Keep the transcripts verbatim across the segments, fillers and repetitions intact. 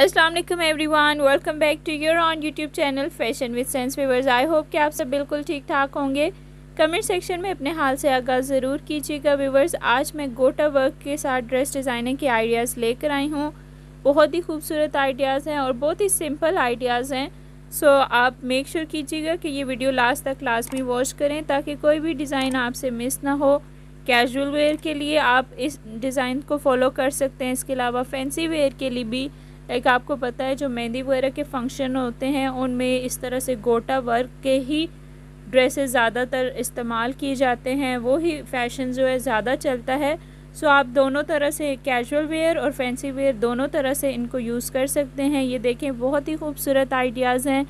अस्सलाम वालेकुम everyone, welcome back to your on YouTube channel fashion with sense viewers. I hope कि आप सब बिल्कुल ठीक ठाक होंगे। कमेंट सेक्शन में अपने हाल से आगाह ज़रूर कीजिएगा व्यूअर्स। आज मैं गोटा वर्क के साथ ड्रेस डिज़ाइनिंग के आइडियाज़ लेकर आई हूँ। बहुत ही खूबसूरत आइडियाज़ हैं और बहुत ही सिंपल आइडियाज़ हैं। सो so, आप मेक श्योर sure कीजिएगा कि ये वीडियो लास्ट तक लाजमी वॉच करें ताकि कोई भी डिज़ाइन आपसे मिस ना हो। कैजुअल वेयर के लिए आप इस डिज़ाइन को फॉलो कर सकते हैं। इसके अलावा फैंसी वेयर के लिए भी, लाइक आपको पता है जो मेहंदी वगैरह के फंक्शन होते हैं उनमें इस तरह से गोटा वर्क के ही ड्रेसेस ज़्यादातर इस्तेमाल किए जाते हैं, वो ही फैशन जो है ज़्यादा चलता है। सो so, आप दोनों तरह से कैजुअल वेयर और फैंसी वेयर दोनों तरह से इनको यूज़ कर सकते हैं। ये देखें, बहुत ही खूबसूरत आइडियाज़ हैं।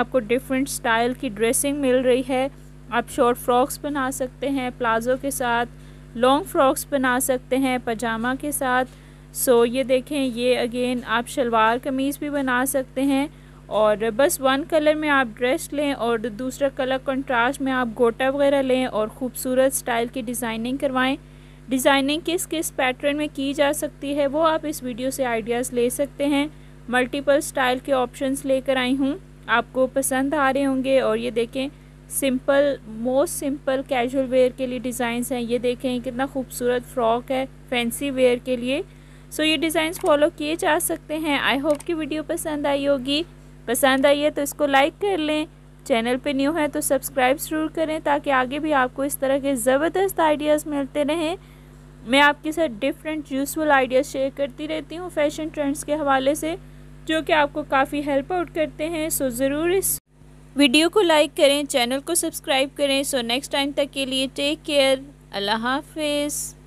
आपको डिफरेंट स्टाइल की ड्रेसिंग मिल रही है। आप शॉर्ट फ्रॉक्स बना सकते हैं प्लाज़ो के साथ, लॉन्ग फ्रॉक्स बना सकते हैं पजामा के साथ। सो so, ये देखें, ये अगेन आप शलवार कमीज़ भी बना सकते हैं। और बस वन कलर में आप ड्रेस लें और दूसरा कलर कंट्रास्ट में आप गोटा वगैरह लें और ख़ूबसूरत स्टाइल की डिज़ाइनिंग करवाएँ। डिज़ाइनिंग किस किस पैटर्न में की जा सकती है वो आप इस वीडियो से आइडियाज़ ले सकते हैं। मल्टीपल स्टाइल के ऑप्शंस लेकर आई हूँ, आपको पसंद आ रहे होंगे। और ये देखें, simple, most simple casual wear के लिए डिज़ाइंस हैं। ये देखें कितना खूबसूरत फ्रॉक है फैंसी वेयर के लिए। सो ये डिज़ाइंस फॉलो किए जा सकते हैं। आई होप कि वीडियो पसंद आई होगी। पसंद आई है तो इसको लाइक कर लें। चैनल पे न्यू है तो सब्सक्राइब ज़रूर करें ताकि आगे भी आपको इस तरह के ज़बरदस्त आइडियाज़ मिलते रहें। मैं आपके साथ डिफरेंट यूज़फुल आइडियाज़ शेयर करती रहती हूँ फैशन ट्रेंड्स के हवाले से, जो कि आपको काफ़ी हेल्प आउट करते हैं। सो ज़रूर इस वीडियो को लाइक करें, चैनल को सब्सक्राइब करें। सो नेक्स्ट टाइम तक के लिए टेक केयर, अल्लाह हाफिज़।